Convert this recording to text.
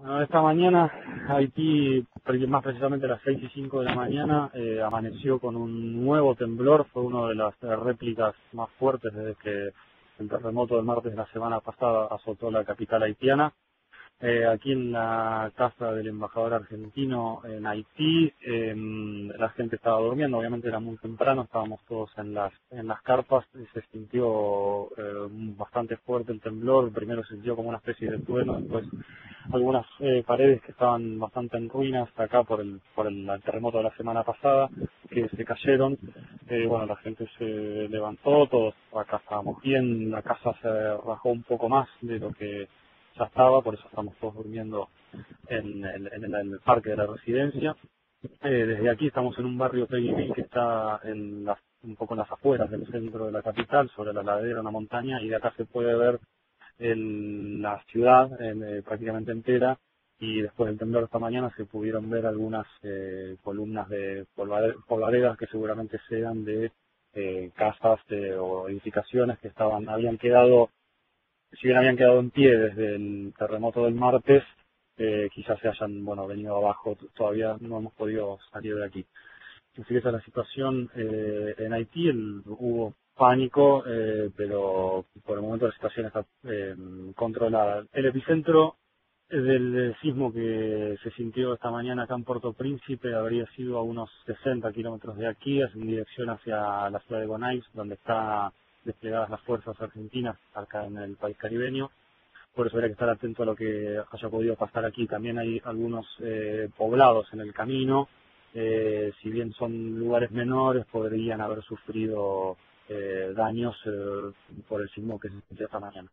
Bueno, esta mañana Haití, más precisamente a las 6:05 de la mañana, amaneció con un nuevo temblor. Fue una de las réplicas más fuertes desde que el terremoto del martes de la semana pasada azotó la capital haitiana. Aquí en la casa del embajador argentino en Haití, la gente estaba durmiendo, obviamente era muy temprano, estábamos todos en las carpas, se sintió bastante fuerte el temblor. Primero se sintió como una especie de trueno, después algunas paredes que estaban bastante en ruinas acá por el terremoto de la semana pasada, que se cayeron. Bueno, la gente se levantó, todos acá estábamos bien, la casa se rajó un poco más de lo que ya estaba, por eso estamos todos durmiendo en el parque de la residencia. Desde aquí estamos en un barrio que está un poco en las afueras del centro de la capital, sobre la ladera, una montaña, y de acá se puede ver la ciudad prácticamente entera, y después del temblor esta mañana se pudieron ver algunas columnas de polvaredas que seguramente sean de casas o edificaciones que habían quedado en pie desde el terremoto del martes. Quizás se hayan venido abajo, todavía no hemos podido salir de aquí. Así que esa es la situación en Haití. Hubo pánico, pero por el momento la situación está controlada. El epicentro del sismo que se sintió esta mañana acá en Puerto Príncipe habría sido a unos 60 kilómetros de aquí, en dirección hacia la ciudad de Gonaïves, donde está desplegadas las fuerzas argentinas acá en el país caribeño. Por eso habría que estar atento a lo que haya podido pasar aquí. También hay algunos poblados en el camino, si bien son lugares menores, podrían haber sufrido daños por el sismo que se sintió esta mañana.